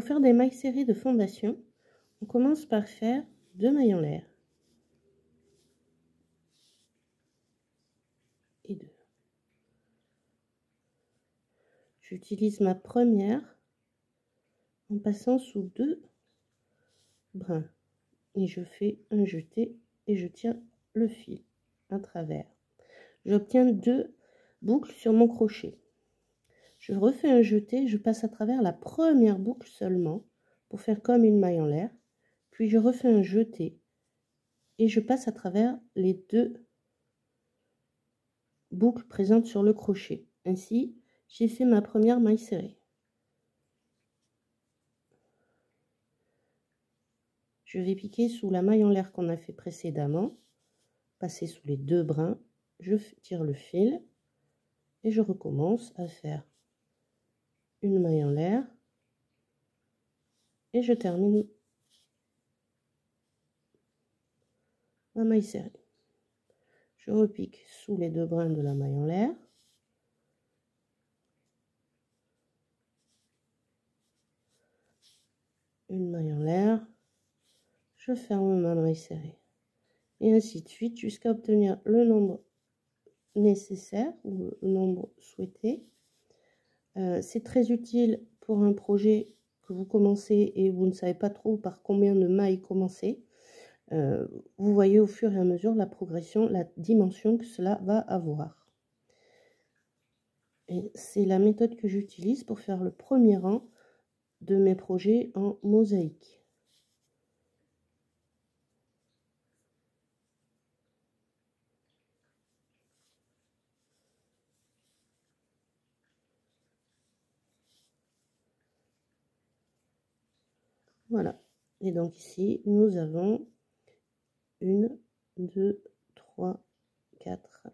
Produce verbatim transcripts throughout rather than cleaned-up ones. Pour faire des mailles serrées de fondation, on commence par faire deux mailles en l'air et deux. J'utilise ma première en passant sous deux brins et je fais un jeté et je tiens le fil à travers. J'obtiens deux boucles sur mon crochet. Je refais un jeté, je passe à travers la première boucle seulement pour faire comme une maille en l'air, puis je refais un jeté et je passe à travers les deux boucles présentes sur le crochet. Ainsi, j'ai fait ma première maille serrée. Je vais piquer sous la maille en l'air qu'on a fait précédemment, passer sous les deux brins, je tire le fil et je recommence à faire une maille en l'air et je termine ma maille serrée. Je repique sous les deux brins de la maille en l'air, une maille en l'air, je ferme ma maille serrée et ainsi de suite jusqu'à obtenir le nombre nécessaire ou le nombre souhaité. Euh, c'est très utile pour un projet que vous commencez et vous ne savez pas trop par combien de mailles commencer. Euh, vous voyez au fur et à mesure la progression, la dimension que cela va avoir. Et c'est la méthode que j'utilise pour faire le premier rang de mes projets en mosaïque. Voilà, et donc ici nous avons une, deux, trois, quatre,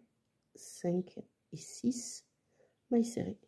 cinq et six mailles serrées.